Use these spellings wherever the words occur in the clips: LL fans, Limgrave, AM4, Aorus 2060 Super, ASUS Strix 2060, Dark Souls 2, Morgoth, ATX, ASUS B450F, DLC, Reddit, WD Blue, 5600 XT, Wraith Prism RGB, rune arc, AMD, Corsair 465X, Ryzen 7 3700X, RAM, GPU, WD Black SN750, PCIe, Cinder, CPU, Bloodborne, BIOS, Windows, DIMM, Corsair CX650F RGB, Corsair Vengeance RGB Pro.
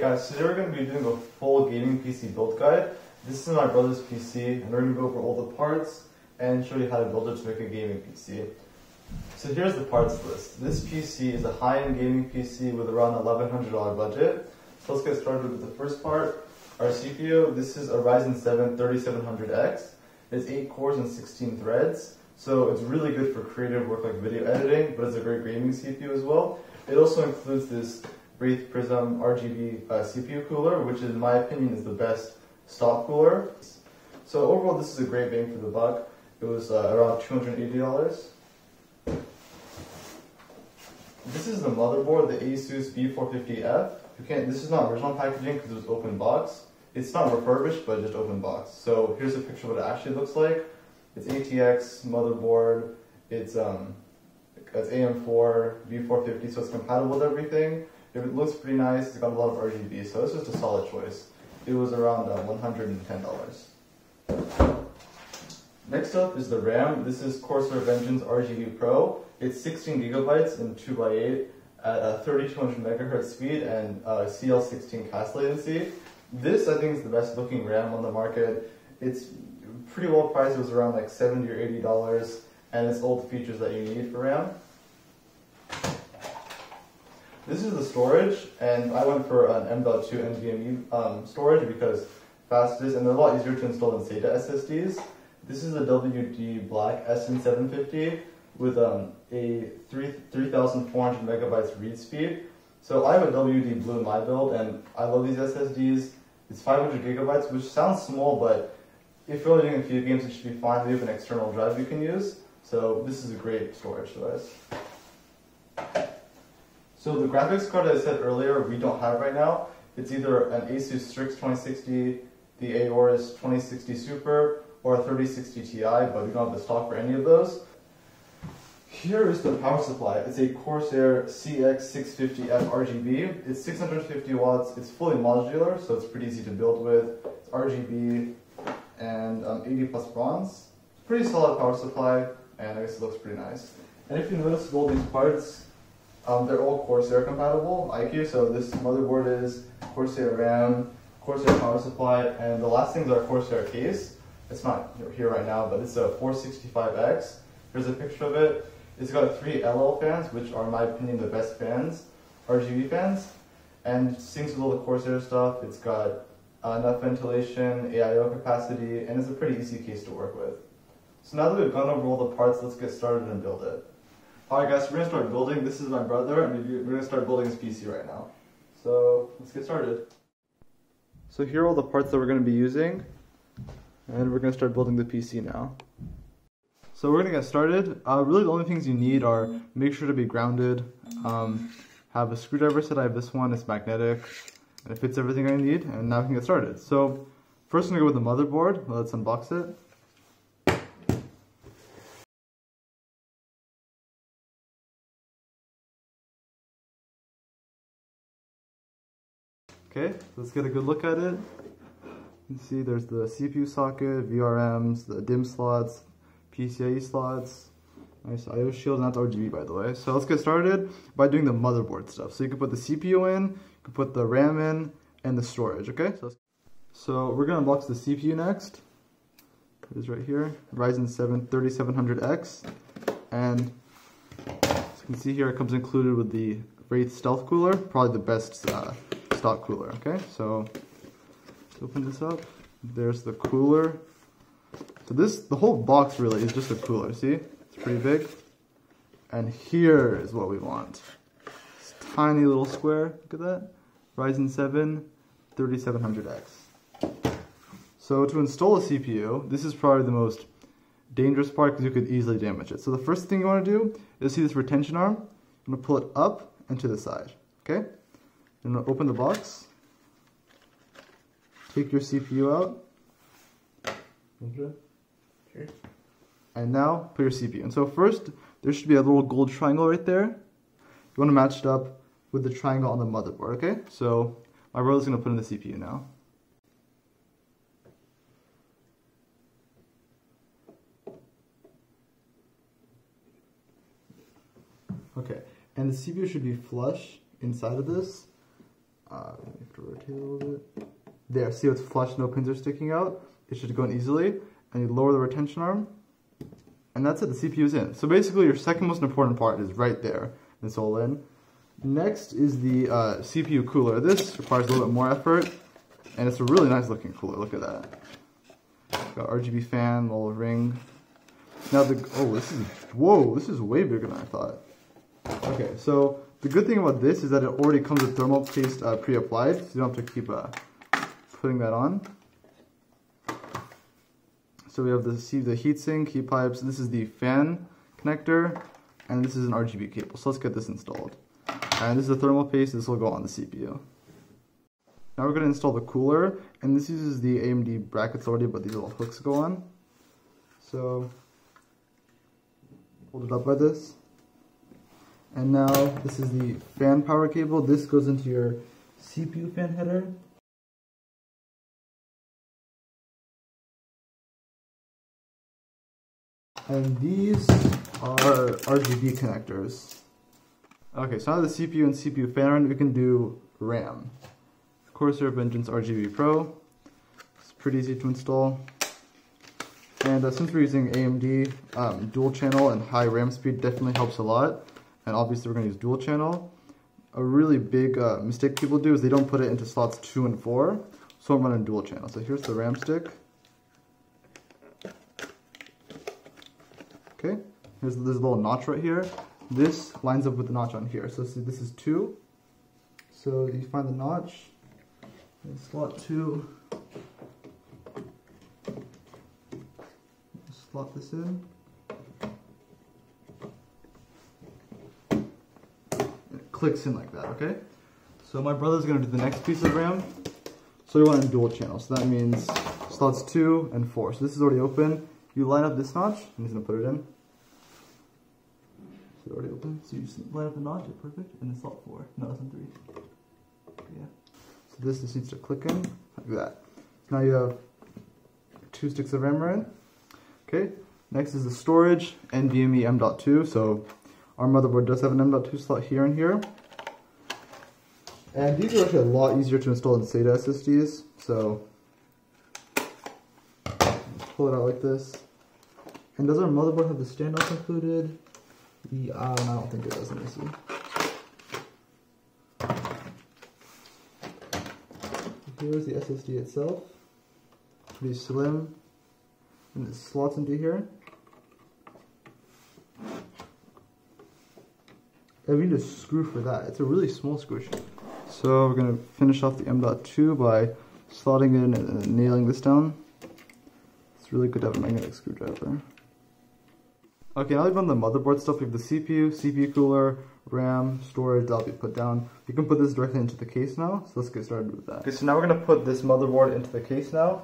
Hey guys, today we're going to be doing a full gaming PC build guide. This is my brother's PC, and we're going to go over all the parts and show you how to build it to make a gaming PC. So here's the parts list. This PC is a high-end gaming PC with around $1,100 budget. So let's get started with the first part, our CPU. This is a Ryzen 7 3700X. It's 8 cores and 16 threads. So it's really good for creative work like video editing, but it's a great gaming CPU as well. It also includes this Wraith Prism RGB CPU cooler, which in my opinion is the best stock cooler. So overall this is a great bang for the buck. It was around $280. This is the motherboard, the ASUS B450F. This is not original packaging because it was open box. It's not refurbished, but just open box. So here's a picture of what it actually looks like. It's ATX motherboard, it's AM4, B450, so it's compatible with everything. It looks pretty nice, it's got a lot of RGB, so it's just a solid choice. It was around $110. Next up is the RAM. This is Corsair Vengeance RGB Pro. It's 16GB in 2x8 at a 3200MHz speed and CL16 cast latency. This I think is the best looking RAM on the market. It's pretty well priced, it was around like $70 or $80, and it's all the features that you need for RAM. This is the storage, and I went for an M.2 NVMe storage because fastest, and they're a lot easier to install than SATA SSDs. This is the WD Black SN750 with a 3,400 MB read speed. So I have a WD Blue in my build, and I love these SSDs. It's 500GB, which sounds small, but if you're only doing a few games, it should be fine. They have an external drive you can use, so this is a great storage device. So the graphics card I said earlier we don't have right now. It's either an ASUS Strix 2060, the Aorus 2060 Super, or a 3060 Ti, but we don't have the stock for any of those. Here is the power supply. It's a Corsair CX650F RGB. It's 650 watts. It's fully modular, so it's pretty easy to build with. It's RGB and 80 plus bronze. Pretty solid power supply, and I guess it looks pretty nice. And if you notice with all these parts, they're all Corsair compatible, IQ, so this motherboard is Corsair RAM, Corsair power supply, and the last things are Corsair case. It's not here right now, but it's a 465X. Here's a picture of it. It's got 3 LL fans, which are in my opinion the best fans, RGB fans, and syncs with all the Corsair stuff. It's got enough ventilation, AIO capacity, and it's a pretty easy case to work with. So now that we've gone over all the parts, let's get started and build it. Alright guys, so we're going to start building. This is my brother, and we're going to start building his PC right now. So, let's get started. So here are all the parts that we're going to be using, and we're going to start building the PC now. So we're going to get started. Really the only things you need are, make sure to be grounded, have a screwdriver set. I have this one, it's magnetic, and it fits everything I need, and now we can get started. So, first I'm going to go with the motherboard. Let's unbox it. Okay, let's get a good look at it. You see there's the CPU socket, VRMs, the DIMM slots, PCIe slots, nice IO shield, and that's RGB by the way. So let's get started by doing the motherboard stuff. So you can put the CPU in, you can put the RAM in, and the storage, okay? So we're going to unbox the CPU next. It is right here, Ryzen 7 3700X. And as you can see here, it comes included with the Wraith Stealth Cooler, probably the best stock cooler. Okay, so let's open this up. There's the cooler. So the whole box really is just a cooler, see? It's pretty big. And here is what we want. This tiny little square, look at that. Ryzen 7 3700X. So to install a CPU, this is probably the most dangerous part because you could easily damage it. So the first thing you want to do is see this retention arm. I'm going to pull it up and to the side, okay? I'm going to open the box, take your CPU out, and now put your CPU in. So first, there should be a little gold triangle right there. You want to match it up with the triangle on the motherboard, okay? So my brother's going to put in the CPU now. Okay, and the CPU should be flush inside of this. back a little bit. There, see what's flush, no pins are sticking out. It should go in easily. And you lower the retention arm. And that's it, the CPU is in. So basically your second most important part is right there. It's all in. Next is the CPU cooler. This requires a little bit more effort. And it's a really nice looking cooler, look at that. Got RGB fan, little ring. Now the, oh, this is, whoa, this is way bigger than I thought. Okay, so the good thing about this is that it already comes with thermal paste pre-applied, so you don't have to keep putting that on. So we have the heatsink, heat pipes, this is the fan connector, and this is an RGB cable, so let's get this installed. And this is the thermal paste, this will go on the CPU. Now we're going to install the cooler, and this uses the AMD brackets already, but these little hooks go on. So, hold it up by this. And now, this is the fan power cable. This goes into your CPU fan header. And these are RGB connectors. Okay, so now the CPU and CPU fan run, we can do RAM. Corsair Vengeance RGB Pro. It's pretty easy to install. And since we're using AMD, dual channel and high RAM speed definitely helps a lot. And obviously we're going to use dual channel. A really big mistake people do is they don't put it into slots 2 and 4. So I'm running dual channel. So here's the RAM stick. Okay, here's this little notch right here. This lines up with the notch on here. So see, this is 2. So you find the notch. And slot 2. Slot this in. It clicks in like that, okay? So my brother's gonna do the next piece of RAM. So you want a dual channel, so that means slots 2 and 4. So this is already open. You line up this notch, I'm just gonna put it in. It's already open. So you just line up the notch, it's perfect, and then slot 4. No, that's in 3. Yeah. This just needs to click in, like that. Now you have 2 sticks of RAM in. Okay, next is the storage, NVMe M.2, so our motherboard does have an M.2 slot here and here. And these are actually a lot easier to install than SATA SSDs, so pull it out like this. And does our motherboard have the standoff included? Yeah, I don't think it does, let me see. Here's the SSD itself, pretty slim, and it slots into here. I need a screw for that, it's a really small screw. So we're going to finish off the M.2 by slotting it in and nailing this down. It's really good to have a magnetic screwdriver. Okay, now we've done the motherboard stuff, we have the CPU, CPU cooler, RAM, storage, that'll be put down. You can put this directly into the case now, so let's get started with that. Okay, so now we're going to put this motherboard into the case now.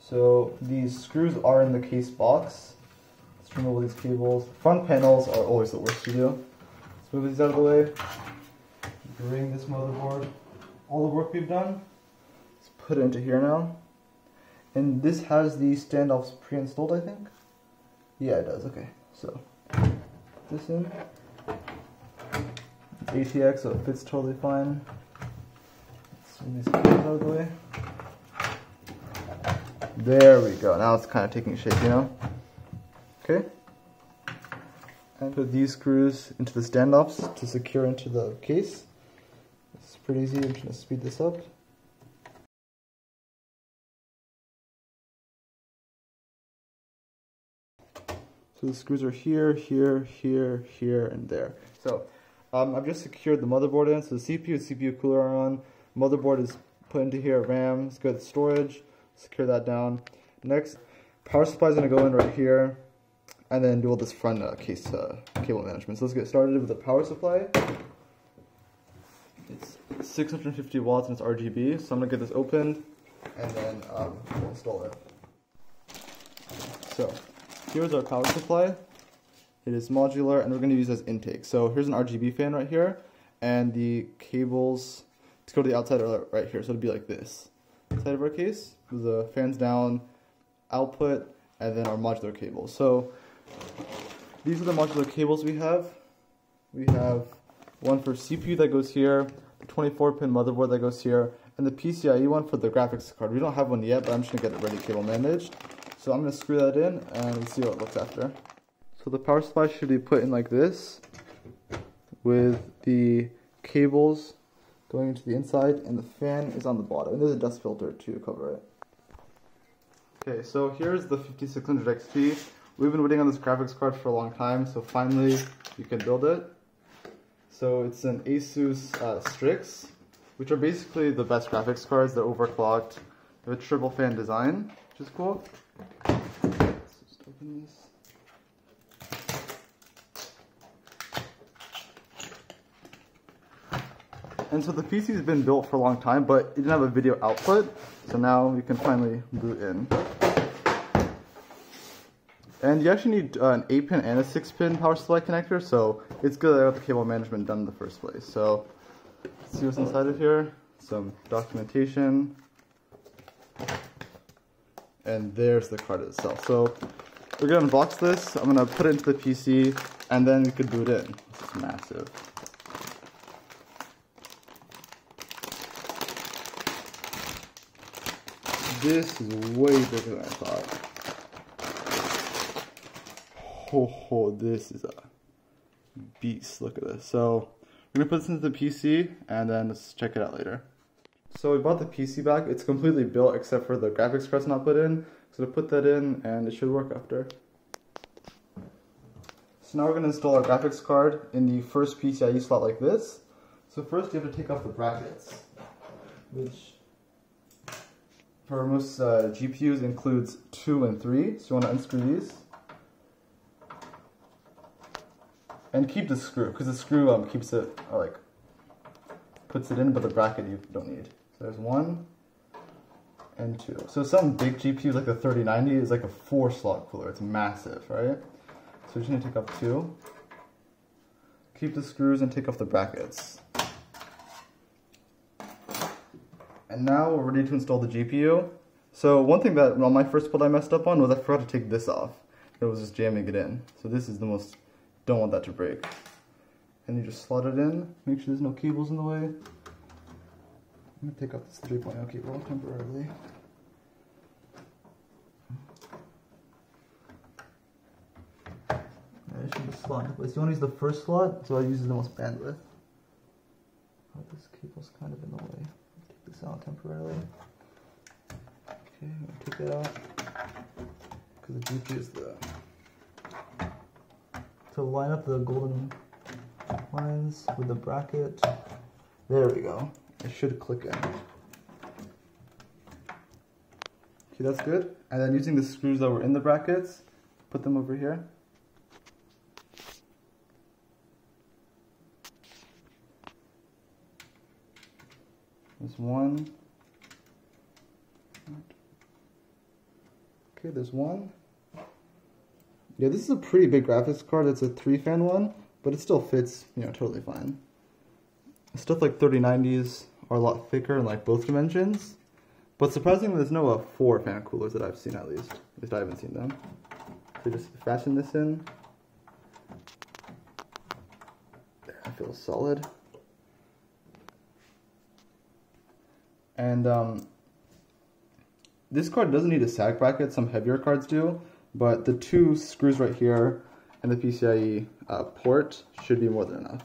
So these screws are in the case box. Let's remove all these cables. Front panels are always the worst to do. Let's move these out of the way. Bring this motherboard. All the work we've done, let's put it into here now. And this has the standoffs pre-installed, I think? Yeah, it does, okay. So, this in. ATX, so it fits totally fine. Let's move these out of the way. There we go. Now it's kind of taking shape, you know? Okay. And put these screws into the standoffs to secure into the case. It's pretty easy. I'm just going to speed this up. So the screws are here, here, here, here, and there. So I've just secured the motherboard in, so the CPU and CPU cooler are on. Motherboard is put into here, RAM, let's go to storage, secure that down. Next, power supply is going to go in right here, and then do all this front case cable management. So let's get started with the power supply. It's 650 watts and it's RGB, so I'm going to get this opened, and then we'll install it. So here's our power supply. It is modular, and we're going to use it as intake. So here's an RGB fan right here, and the cables to go to the outside are right here, so it'll be like this. Inside of our case, the fans down, output, and then our modular cables. So these are the modular cables we have. We have one for CPU that goes here, the 24-pin motherboard that goes here, and the PCIe one for the graphics card. We don't have one yet, but I'm just going to get it ready cable managed. So I'm going to screw that in and see what it looks after. So the power supply should be put in like this, with the cables going into the inside, and the fan is on the bottom. And there's a dust filter to cover it. Okay, so here's the 5600 XT. We've been waiting on this graphics card for a long time, so finally you can build it. So it's an ASUS Strix, which are basically the best graphics cards. They're overclocked. They have a triple fan design, which is cool. Let's just open this. And so the PC's been built for a long time, but it didn't have a video output, so now you can finally boot in. And you actually need an 8-pin and a 6-pin power supply connector, so it's good that I got the cable management done in the first place. So, let's see what's inside of here. Some documentation. And there's the card itself. So, we're going to unbox this, I'm going to put it into the PC, and then you can boot in. This is massive. This is way bigger than I thought. Oh, this is a beast. Look at this. So, we're going to put this into the PC and then let's check it out later. So, we bought the PC back. It's completely built except for the graphics card's not put in. So, to put that in and it should work after. So, now we're going to install our graphics card in the first PCIe slot like this. So, first you have to take off the brackets, which for most GPUs includes 2 and 3, so you want to unscrew these. And keep the screw, because the screw keeps it, puts it in, but the bracket you don't need. So there's 1 and 2. So some big GPUs, like the 3090, is like a 4-slot cooler. It's massive, right? So you just need to take off 2. Keep the screws and take off the brackets. And now we're ready to install the GPU. So one thing that on my first build I messed up on was I forgot to take this off. It was just jamming it in. So this is the most, don't want that to break. And you just slot it in, make sure there's no cables in the way. I'm gonna take off this 3.0 cable temporarily. It should be slotted in place. You wanna use the first slot, so I use the most bandwidth. Oh, this cable's kind of in the way. This out temporarily. Okay, I'm gonna take that out because the GPU is the to line up the golden lines with the bracket. There we go. It should click in. Okay, that's good. And then using the screws that were in the brackets, put them over here. There's 1. Okay, there's 1. Yeah, this is a pretty big graphics card. It's a 3-fan one, but it still fits, you know, totally fine. Stuff like 3090s are a lot thicker in like both dimensions, but surprisingly, there's no 4-fan coolers that I've seen at least. At least I haven't seen them. So just fasten this in. There, I feel solid. And this card doesn't need a sag bracket, some heavier cards do, but the 2 screws right here and the PCIe port should be more than enough.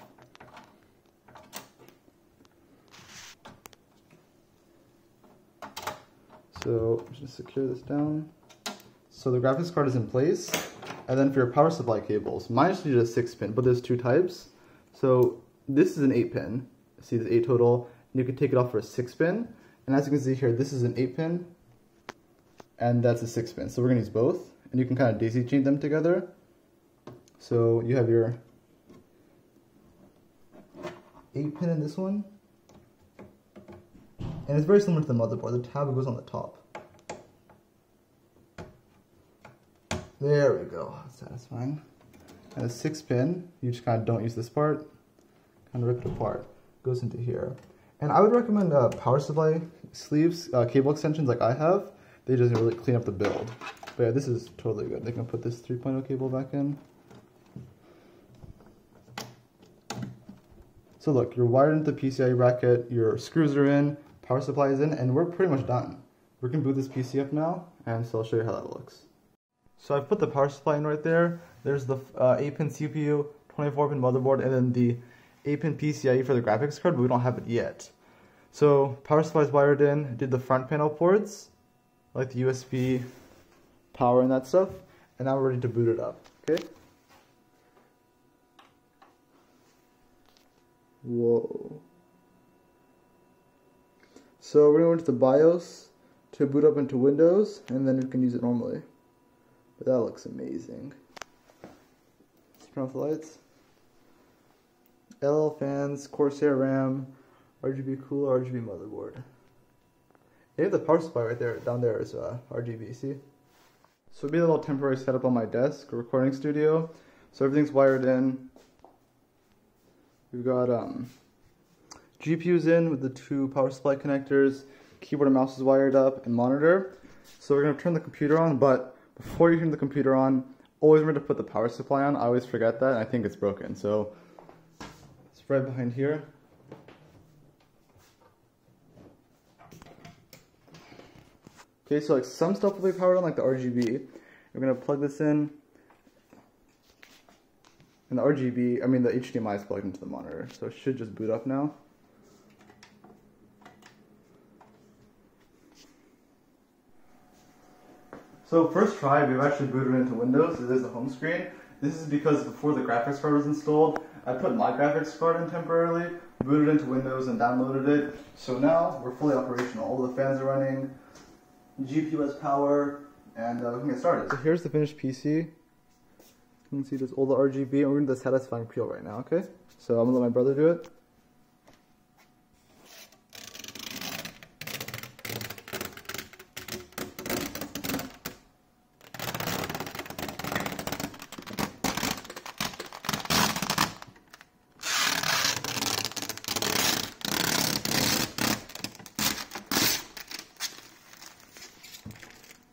So I'm just secure this down. So the graphics card is in place, and then for your power supply cables, mine just needed a 6-pin, but there's 2 types. So this is an 8-pin, see the 8 total, and you can take it off for a 6-pin. And as you can see here, this is an 8-pin, and that's a 6-pin. So we're going to use both, and you can kind of daisy chain them together. So you have your 8-pin in this one, and it's very similar to the motherboard. The tab goes on the top. There we go. That's satisfying. And a 6-pin, you just kind of don't use this part, kind of rip it apart. Goes into here. And I would recommend power supply sleeves, cable extensions like I have. They just really clean up the build. But yeah, this is totally good. They can put this 3.0 cable back in. So look, you're wired into the PCIe bracket, your screws are in, Power supply is in and we're pretty much done. We're going to boot this PC up now, and so I'll show you how that looks. So I've put the power supply in right there. There's the 8-pin CPU, 24-pin motherboard, and then the 8-pin PCIe for the graphics card, but we don't have it yet. So power supply is wired in, did the front panel ports, like the USB power and that stuff, and now we're ready to boot it up, okay? Whoa. So we're going to go into the BIOS to boot up into Windows, and then we can use it normally. But that looks amazing. Let's turn off the lights. LL fans, Corsair RAM, RGB cooler, RGB motherboard. They have the power supply right there. Down there is RGB, see? So it'd be a little temporary setup on my desk, a recording studio. So everything's wired in. We've got GPUs in with the two power supply connectors, keyboard and mouse is wired up, and monitor. So we're gonna turn the computer on, but before you turn the computer on, always remember to put the power supply on. I always forget that, and I think it's broken. So it's right behind here. Okay, so like some stuff will be powered on, like the RGB. We're gonna plug this in. And the RGB, I mean the HDMI is plugged into the monitor, so it should just boot up now. So first try, we've actually booted into Windows. It is the home screen. This is because before the graphics card was installed, I put my graphics card in temporarily, booted into Windows and downloaded it. So now we're fully operational. All the fans are running, GPU has power, and we can get started. So here's the finished PC. You can see there's all the RGB, and we're going to do the satisfying peel right now, okay? So I'm going to let my brother do it.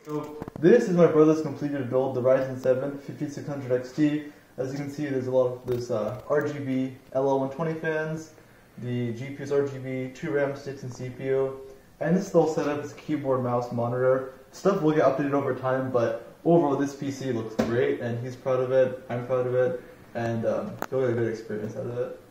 So this is my brother's completed build, the Ryzen 7 5600 XT. As you can see, there's a lot of this RGB LL120 fans, the GPU's RGB, 2 RAM sticks, and CPU. And this is the whole setup. It's keyboard, mouse, monitor. Stuff will get updated over time, but overall this PC looks great, and he's proud of it, I'm proud of it, and you'll get a good experience out of it.